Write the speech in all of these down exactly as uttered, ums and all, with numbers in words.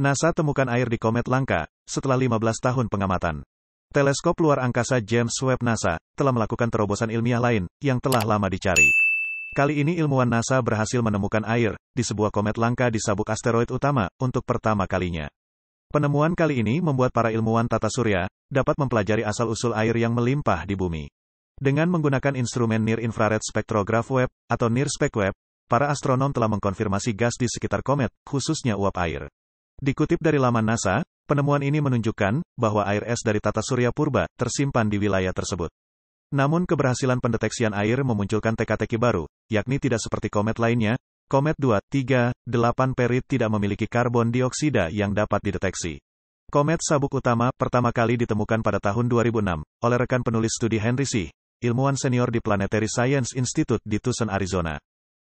NASA temukan air di komet langka, setelah lima belas tahun pengamatan. Teleskop luar angkasa James Webb NASA, telah melakukan terobosan ilmiah lain, yang telah lama dicari. Kali ini ilmuwan NASA berhasil menemukan air, di sebuah komet langka di sabuk asteroid utama, untuk pertama kalinya. Penemuan kali ini membuat para ilmuwan tata surya, dapat mempelajari asal-usul air yang melimpah di bumi. Dengan menggunakan instrumen Near Infrared Spectrograph Webb, atau NIRSpec Webb, para astronom telah mengkonfirmasi gas di sekitar komet, khususnya uap air. Dikutip dari laman NASA, penemuan ini menunjukkan bahwa air es dari tata surya purba tersimpan di wilayah tersebut. Namun keberhasilan pendeteksian air memunculkan teka-teki baru, yakni tidak seperti komet lainnya, komet dua tiga delapan P Read tidak memiliki karbon dioksida yang dapat dideteksi. Komet sabuk utama pertama kali ditemukan pada tahun dua ribu enam oleh rekan penulis studi Henry C., ilmuwan senior di Planetary Science Institute di Tucson, Arizona.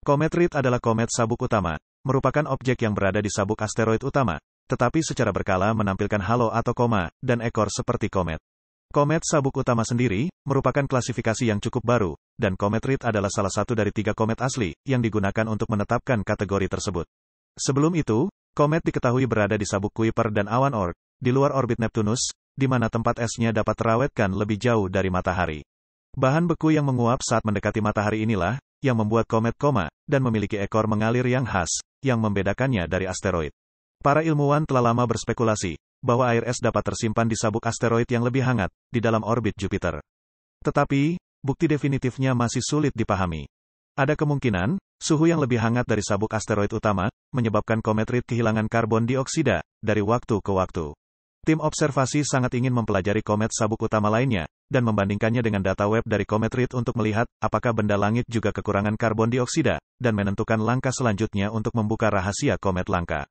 Komet Read adalah komet sabuk utama, merupakan objek yang berada di sabuk asteroid utama, tetapi secara berkala menampilkan halo atau koma, dan ekor seperti komet. Komet sabuk utama sendiri, merupakan klasifikasi yang cukup baru, dan komet Read adalah salah satu dari tiga komet asli, yang digunakan untuk menetapkan kategori tersebut. Sebelum itu, komet diketahui berada di sabuk Kuiper dan awan Oort, di luar orbit Neptunus, di mana tempat esnya dapat terawetkan lebih jauh dari matahari. Bahan beku yang menguap saat mendekati matahari inilah, yang membuat komet koma, dan memiliki ekor mengalir yang khas, yang membedakannya dari asteroid. Para ilmuwan telah lama berspekulasi, bahwa air es dapat tersimpan di sabuk asteroid yang lebih hangat, di dalam orbit Jupiter. Tetapi, bukti definitifnya masih sulit dipahami. Ada kemungkinan, suhu yang lebih hangat dari sabuk asteroid utama, menyebabkan komet Read kehilangan karbon dioksida, dari waktu ke waktu. Tim observasi sangat ingin mempelajari komet sabuk utama lainnya, dan membandingkannya dengan data web dari komet Read untuk melihat apakah benda langit juga kekurangan karbon dioksida, dan menentukan langkah selanjutnya untuk membuka rahasia komet langka.